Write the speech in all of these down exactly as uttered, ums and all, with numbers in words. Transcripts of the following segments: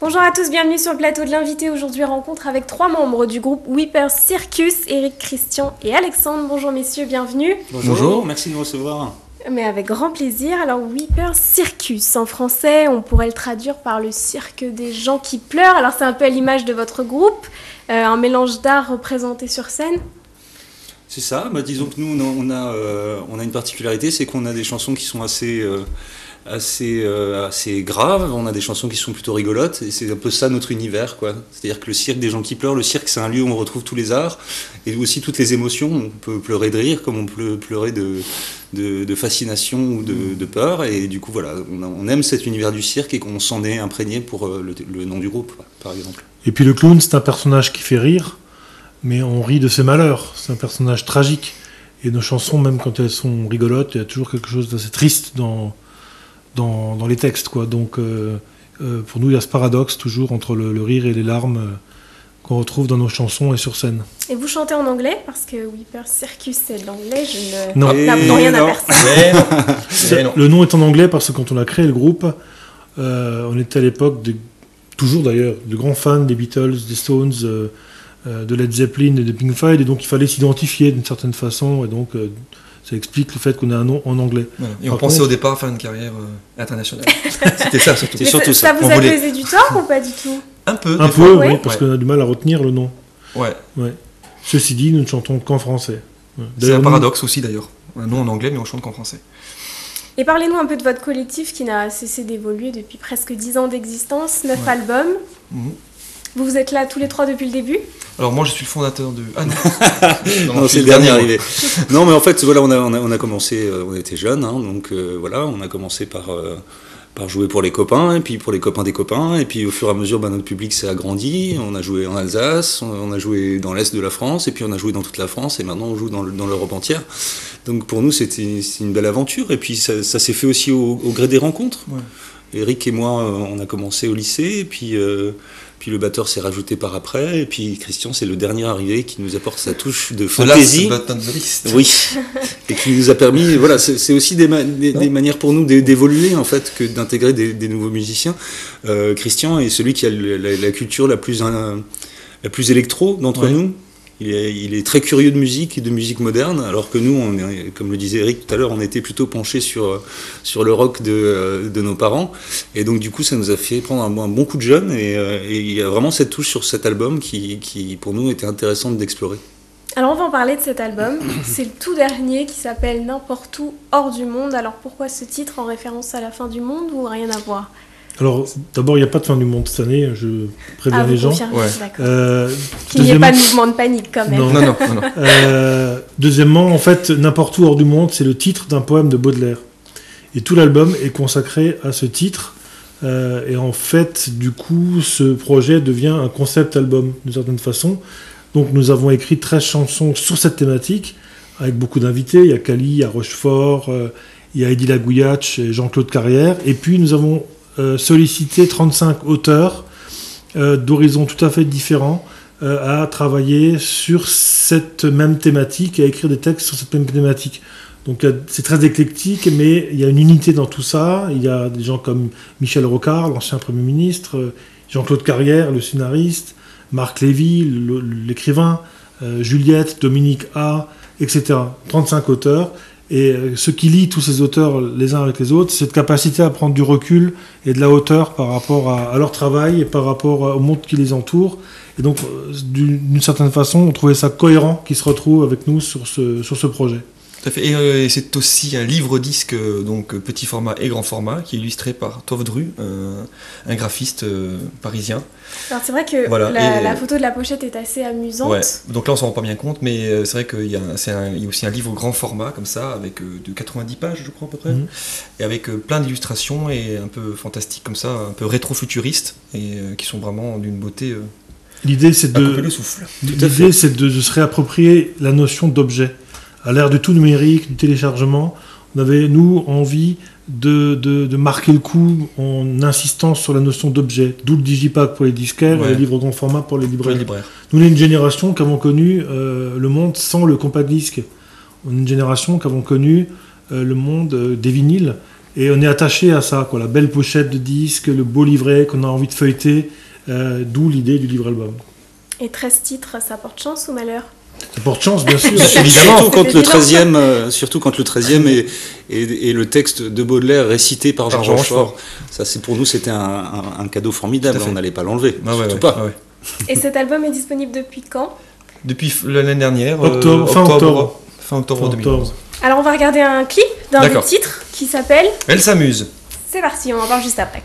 Bonjour à tous, bienvenue sur le plateau de l'invité. Aujourd'hui, rencontre avec trois membres du groupe Weepers Circus, Eric, Christian et Alexandre. Bonjour messieurs, bienvenue. Bonjour, Bonjour. Merci de nous recevoir. Mais avec grand plaisir. Alors, Weepers Circus, en français, on pourrait le traduire par le cirque des gens qui pleurent. Alors, c'est un peu à l'image de votre groupe, euh, un mélange d'art représenté sur scène. C'est ça. Bah, disons que nous, on a, euh, on a une particularité, c'est qu'on a des chansons qui sont assez... Euh, Assez, euh, assez grave, on a des chansons qui sont plutôt rigolotes, et c'est un peu ça notre univers, quoi. C'est-à-dire que le cirque des gens qui pleurent, le cirque c'est un lieu où on retrouve tous les arts, et aussi toutes les émotions, on peut pleurer de rire comme on peut pleurer de, de, de fascination ou de, de peur, et du coup voilà, on, a, on aime cet univers du cirque et qu'on s'en est imprégné pour euh, le, le nom du groupe, par exemple. Et puis le clown c'est un personnage qui fait rire, mais on rit de ses malheurs, c'est un personnage tragique, et nos chansons même quand elles sont rigolotes, il y a toujours quelque chose d'assez triste dans... Dans, dans les textes, quoi. Donc euh, euh, pour nous il y a ce paradoxe toujours entre le, le rire et les larmes euh, qu'on retrouve dans nos chansons et sur scène. Et vous chantez en anglais, parce que Weepers Circus c'est de l'anglais, je ne n'apprends rien non. à personne. Non. Le nom est en anglais parce que quand on a créé le groupe, euh, on était à l'époque, de, toujours d'ailleurs, de grands fans des Beatles, des Stones, euh, euh, de Led Zeppelin et de Pink Floyd, et donc il fallait s'identifier d'une certaine façon, et donc... Euh, ça explique le fait qu'on a un nom en anglais. Voilà. Et on Par pensait contre... au départ faire une carrière euh, internationale. C'était ça surtout. Mais surtout ça, ça vous on a voulait... causé du tort ou pas du tout? Un peu. Un peu, oui, ouais. parce ouais. qu'on a du mal à retenir le nom. Ouais. ouais. Ceci dit, nous ne chantons qu'en français. Ouais. C'est un paradoxe nous... aussi d'ailleurs. Un nom en anglais, mais on chante qu'en français. Et parlez-nous un peu de votre collectif qui n'a cessé d'évoluer depuis presque dix ans d'existence, neuf ouais. albums. Mmh. Vous vous êtes là tous les trois depuis le début? Alors moi je suis le fondateur de... Ah non, non, non c'est le dernier arrivé. Non mais en fait voilà, on a, on a, on a commencé, euh, on était jeunes, hein, donc euh, voilà, on a commencé par, euh, par jouer pour les copains, et puis pour les copains des copains, et puis au fur et à mesure bah, notre public s'est agrandi, on a joué en Alsace, on, on a joué dans l'Est de la France, et puis on a joué dans toute la France, et maintenant on joue dans, dans l'Europe entière. Donc pour nous c'était une belle aventure, et puis ça, ça s'est fait aussi au, au gré des rencontres. Ouais. Eric et moi, on a commencé au lycée, et puis, euh, puis le batteur s'est rajouté par après, et puis Christian, c'est le dernier arrivé qui nous apporte sa touche de fantaisie. Oui, et qui nous a permis, voilà, c'est aussi des, ma des, des manières pour nous d'évoluer, en fait, que d'intégrer des, des nouveaux musiciens. Euh, Christian est celui qui a la, la, la culture la plus, un, la plus électro d'entre ouais. nous. Il est, il est très curieux de musique et de musique moderne, alors que nous, on est, comme le disait Eric tout à l'heure, on était plutôt penchés sur, sur le rock de, de nos parents. Et donc, du coup, ça nous a fait prendre un, un bon coup de jeune. Et, et il y a vraiment cette touche sur cet album qui, qui pour nous, était intéressante d'explorer. Alors, on va en parler de cet album. C'est le tout dernier qui s'appelle « N'importe où, hors du monde ». Alors, pourquoi ce titre en référence à la fin du monde ou rien à voir? Alors, d'abord, il n'y a pas de fin du monde cette année, je préviens ah, les gens. Ouais. Euh, Qu'il n'y ait pas de mouvement de panique, quand même. Non, non, non. non. Euh, deuxièmement, en fait, N'importe où hors du monde, c'est le titre d'un poème de Baudelaire. Et tout l'album est consacré à ce titre. Euh, et en fait, du coup, ce projet devient un concept album, d'une certaine façon. Donc, nous avons écrit treize chansons sur cette thématique, avec beaucoup d'invités. Il y a Cali, il y a Rochefort, euh, il y a Edith Lagouillat, Jean-Claude Carrière. Et puis, nous avons... Euh, solliciter trente-cinq auteurs euh, d'horizons tout à fait différents euh, à travailler sur cette même thématique et à écrire des textes sur cette même thématique. Donc c'est très éclectique, mais il y a une unité dans tout ça. Il y a des gens comme Michel Rocard, l'ancien Premier ministre, euh, Jean-Claude Carrière, le scénariste, Marc Lévy, l'écrivain, euh, Juliette, Dominique A, et cetera. trente-cinq auteurs. Et ce qui lie tous ces auteurs les uns avec les autres, c'est cette capacité à prendre du recul et de la hauteur par rapport à, à leur travail et par rapport au monde qui les entoure. Et donc, d'une certaine façon, on trouvait ça cohérent qu'ils se retrouvent avec nous sur ce, sur ce projet. Tout à fait. Et, euh, et c'est aussi un livre-disque, donc petit format et grand format, qui est illustré par Toifdru, euh, un graphiste euh, parisien. Alors c'est vrai que voilà. la, et, la photo de la pochette est assez amusante. Ouais. Donc là on s'en rend pas bien compte, mais c'est vrai qu'il y, y a aussi un livre grand format comme ça, avec euh, de quatre-vingt-dix pages je crois à peu près, mmh. et avec euh, plein d'illustrations et un peu fantastiques comme ça, un peu rétro-futuristes, et euh, qui sont vraiment d'une beauté. Euh, L'idée c'est de, de, de se réapproprier la notion d'objet. À l'ère du tout numérique, du téléchargement, on avait, nous, envie de, de, de marquer le coup en insistant sur la notion d'objet. D'où le digipack pour les disquaires ouais. et les livres grand format pour les libraires. Les libraires. Nous, on est une génération qui avons connu euh, le monde sans le compact disque. On est une génération qui avons connu euh, le monde euh, des vinyles. Et on est attaché à ça, quoi, la belle pochette de disque, le beau livret qu'on a envie de feuilleter, euh, d'où l'idée du livre-album. Et treize titres, ça porte chance ou malheur? Ça porte chance, bien sûr, évidemment. Surtout quand le treizième, euh, surtout quand le treizième est, est, est le texte de Baudelaire récité par, par Jean Rochefort. Ça, c'est pour nous, c'était un, un, un cadeau formidable. On n'allait pas l'enlever, ah, surtout ouais, pas. Ouais, ouais. Et cet album est disponible depuis quand? Depuis l'année dernière, octobre, euh, fin octobre, octobre, fin octobre deux mille onze. Alors on va regarder un clip d'un des titres qui s'appelle Elle s'amuse. C'est parti, on va voir juste après.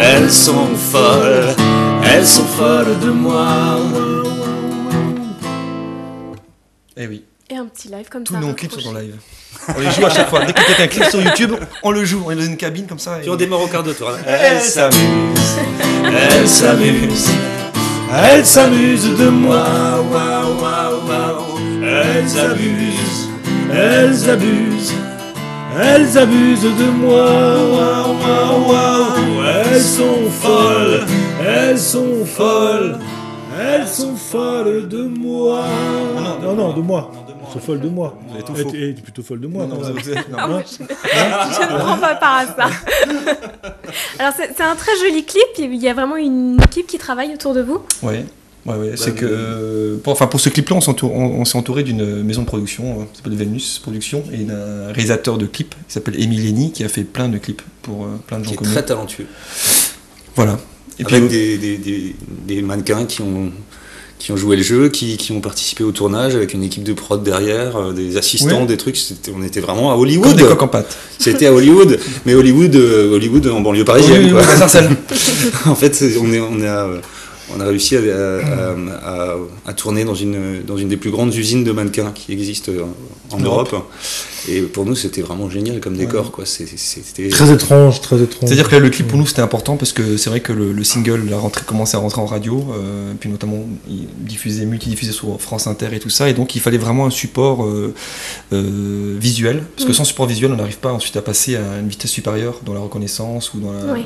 Elles sont folles, elles sont folles de moi. Eh oui. Et un petit live comme ça. Tous nos clips sont en live. On les joue à chaque fois. Dès qu'on fait un clip sur YouTube, on le joue. On est dans une cabine comme ça. Et on démarre au quart de tour. Elles s'amusent, elles s'amusent, elles s'amusent de moi. Elles abusent, elles abusent. Elles abusent de moi, wow, wow, wow. Elles sont folles, elles sont folles, elles sont folles de moi. Ah non, non, non, de moi. Elles sont folles de moi. Elles sont plutôt folles de moi. Non, non, non, non, non, non. Je ne prends pas part à ça. Alors c'est, c'est un très joli clip. Il y a vraiment une équipe qui travaille autour de vous. Oui. Ouais, ouais, bah, c'est que, euh, pour, enfin, pour ce clip-là, on, s'entoure, on, on s'est entouré d'une maison de production, euh, qui s'appelle Venus Production, et d'un réalisateur de clips qui s'appelle Émilie Nény, qui a fait plein de clips pour euh, plein de gens connus. Qui est très talentueux. Voilà. Et Avec puis, des, des, des, des mannequins qui ont... qui ont joué le jeu, qui, qui ont participé au tournage avec une équipe de prod derrière, euh, des assistants, oui. Des trucs, c'était, on était vraiment à Hollywood. Comme des coqs en pâte. C'était à Hollywood, mais Hollywood, euh, Hollywood en banlieue parisienne. Oui, quoi. En fait, on, est, on, est à, on a réussi à, à, à, à tourner dans une, dans une des plus grandes usines de mannequins qui existent en, en Europe. Europe. Et pour nous, c'était vraiment génial comme décor. Ouais. Quoi. C'est, c'était... Très étrange, très étrange. C'est-à-dire que le clip, pour nous, c'était important parce que c'est vrai que le, le single la rentrée, commençait à rentrer en radio, euh, puis notamment diffusé, multidiffusé sur France Inter et tout ça, et donc il fallait vraiment un support euh, euh, visuel, parce que mmh. sans support visuel, on n'arrive pas ensuite à passer à une vitesse supérieure dans la reconnaissance ou dans la, oui.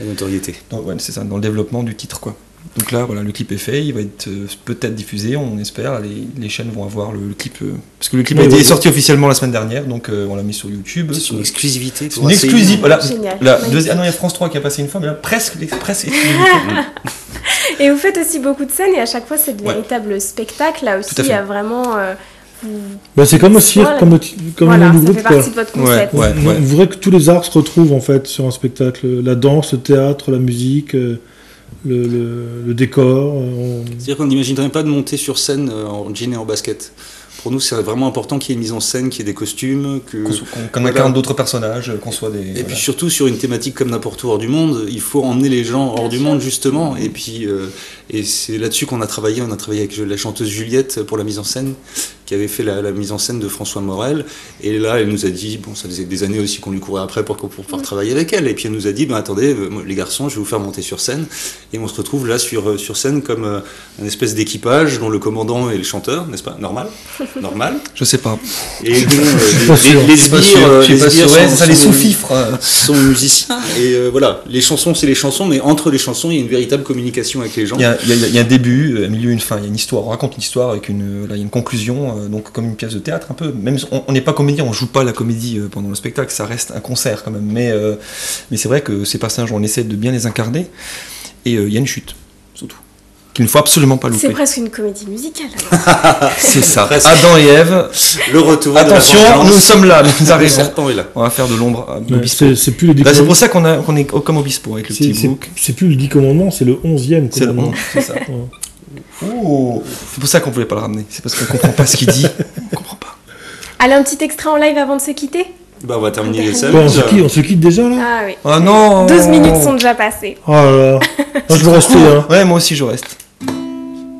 la notoriété. Dans, ouais, c'est ça, dans le développement du titre, quoi. Donc là, voilà, le clip est fait, il va être euh, peut-être diffusé, on espère, les, les chaînes vont avoir le, le clip, euh, parce que le clip oui, a été oui, sorti oui. officiellement la semaine dernière, donc euh, on l'a mis sur YouTube. C'est sur... une exclusivité. Pour une exclusivité, voilà. Génial. La, deuxi... Ah non, il y a France trois qui a passé une fois, mais là, presque, presque exclusivité. Et vous faites aussi beaucoup de scènes, et à chaque fois, c'est de véritables ouais. spectacles, là aussi, il y a vraiment... Euh... Ben c'est comme au cirque, comme, comme voilà, le groupe. Ça fait partie de votre concept. Ouais, ouais, ouais. Vous verrez que tous les arts se retrouvent en fait sur un spectacle. La danse, le théâtre, la musique, euh, le, le, le décor. On... C'est-à-dire qu'on n'imaginerait pas de monter sur scène en jean et en basket. Pour nous, c'est vraiment important qu'il y ait une mise en scène, qu'il y ait des costumes, qu'on qu qu voilà. incarne d'autres personnages, qu'on soit des... Et voilà. puis surtout, sur une thématique comme n'importe où hors du monde, il faut emmener les gens hors du monde, justement. Et puis, euh, et c'est là-dessus qu'on a travaillé. On a travaillé avec la chanteuse Juliette pour la mise en scène, qui avait fait la, la mise en scène de François Morel. Et là, elle nous a dit, bon, ça faisait des années aussi qu'on lui courait après pour, pour pouvoir travailler avec elle. Et puis, elle nous a dit, ben attendez, les garçons, je vais vous faire monter sur scène. Et on se retrouve là, sur, sur scène, comme euh, une espèce d'équipage dont le commandant est le chanteur, n'est-ce pas? Normal. Normal. Je sais pas. Et donc, euh, les, les, les sbires, euh, les, sbires sont, ça, les sous-fifres sont musiciens. Et euh, voilà, les chansons, c'est les chansons, mais entre les chansons, il y a une véritable communication avec les gens. Il y a, il y a, il y a un début, un milieu, une fin. Il y a une histoire. On raconte une histoire avec une, là, il y a une conclusion, euh, donc comme une pièce de théâtre un peu. Même on n'est pas comédien, on joue pas la comédie euh, pendant le spectacle. Ça reste un concert quand même. Mais euh, mais c'est vrai que ces passages, on essaie de bien les incarner. Et euh, il y a une chute, surtout. Qu'il ne faut absolument pas louper. C'est presque une comédie musicale. C'est ça. Adam et Ève. Le retour. Attention, de la nous sommes là. Nous arrivons. Le serpent est là. On va faire de l'ombre à Obispo. C'est plus les. C'est pour ça qu'on qu est comme Obispo avec le petit bouc. C'est plus le dix commandements, c'est le onzième commandement. C'est ça. Ouais. Oh. C'est pour ça qu'on ne voulait pas le ramener. C'est parce qu'on ne comprend pas ce qu'il dit. On ne comprend pas. Allez, un petit extrait en live avant de se quitter. Bah on va terminer les salles. On se quitte, on se quitte déjà là. Ah oui. Ah non. douze minutes sont déjà passées. Oh là là. Moi je veux rester là. Ouais, moi aussi je reste.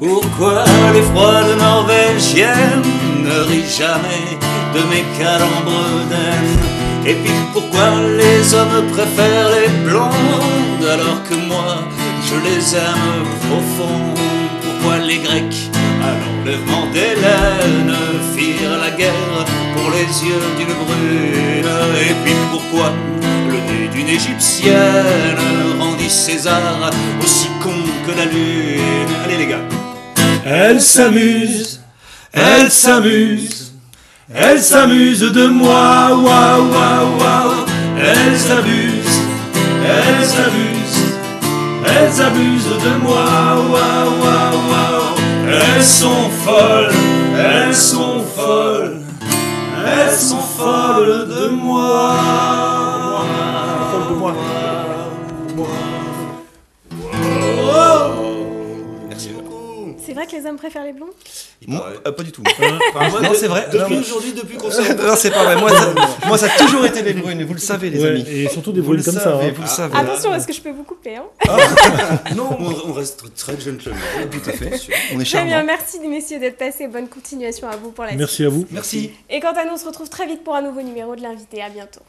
Pourquoi les froides norvégiennes ne rient jamais de mes calembres d'aine? Et puis pourquoi les hommes préfèrent les blondes alors que moi je les aime profond? Pourquoi les Grecs à l'enlèvement d'Hélène firent la guerre pour les yeux d'une brune? Et puis pourquoi le nez d'une égyptienne rendit César aussi con que la lune? Allez les gars. Elle s'amuse, elle s'amuse, elle s'amuse de moi, waouh, waouh, waouh. Elle s'amuse, elle s'amuse, elle s'amuse de moi, waouh, waouh, waouh. Elles sont folles, elles sont folles, elles sont folles de moi. Folles de moi. C'est vrai que les hommes préfèrent les blondes? Non, euh, pas du tout. Enfin, moi, non, c'est vrai. Depuis aujourd'hui, depuis qu'on s'est... Non, c'est pas vrai. Moi ça, moi, ça a toujours été les brunes. Vous le savez, les ouais, amis. Et surtout des brunes comme savez, ça. Hein. Vous ah, le savez. Attention, est-ce que je peux vous couper hein ah. Non, on, on reste très gentleman. Tout à fait. On est charmant. Très bien, merci messieurs d'être passés. Bonne continuation à vous pour la suite. Merci à vous. Merci. Et quant à nous, on se retrouve très vite pour un nouveau numéro de l'invité. À bientôt.